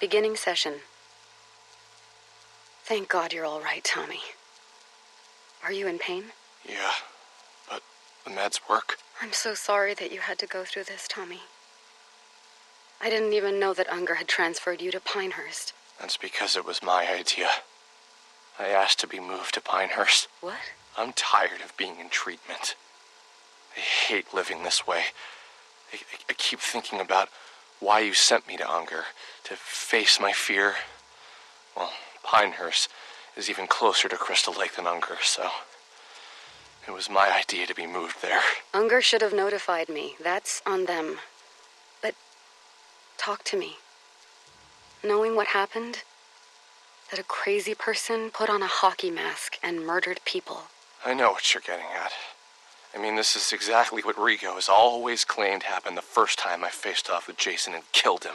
Beginning session. Thank God you're all right, Tommy. Are you in pain? Yeah, but the meds work. I'm so sorry that you had to go through this, Tommy. I didn't even know that Unger had transferred you to Pinehurst. That's because it was my idea. I asked to be moved to Pinehurst. What? I'm tired of being in treatment. I hate living this way. I keep thinking about why you sent me to Unger, to face my fear. Well, Pinehurst is even closer to Crystal Lake than Unger, so it was my idea to be moved there. Unger should have notified me. That's on them. But talk to me. Knowing what happened, that a crazy person put on a hockey mask and murdered people. I know what you're getting at. I mean, this is exactly what Rigo has always claimed happened the first time I faced off with Jason and killed him.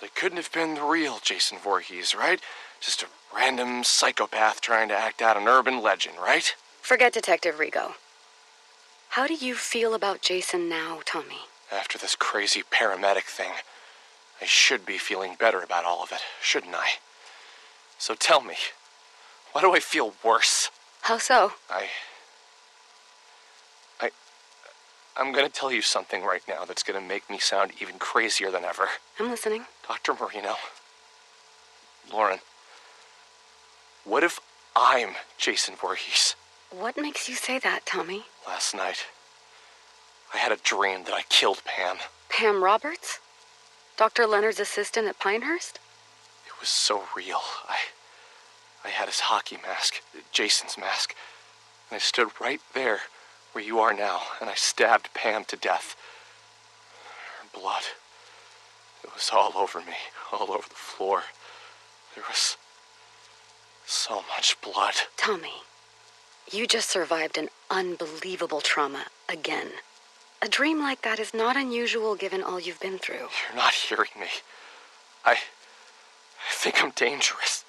That it couldn't have been the real Jason Voorhees, right? Just a random psychopath trying to act out an urban legend, right? Forget Detective Rigo. How do you feel about Jason now, Tommy? After this crazy paramedic thing, I should be feeling better about all of it, shouldn't I? So tell me, why do I feel worse? How so? I'm gonna tell you something right now that's gonna make me sound even crazier than ever. I'm listening. Dr. Marino, Lauren, what if I'm Jason Voorhees? What makes you say that, Tommy? Last night, I had a dream that I killed Pam. Pam Roberts? Dr. Leonard's assistant at Pinehurst? It was so real. I had his hockey mask, Jason's mask, and I stood right there where you are now, and I stabbed Pam to death. Her blood, it was all over me, all over the floor. There was so much blood. Tommy, you just survived an unbelievable trauma again. A dream like that is not unusual given all you've been through. You're not hearing me. I think I'm dangerous.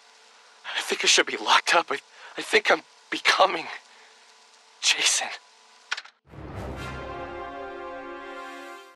I think I should be locked up. I think I'm becoming Jason.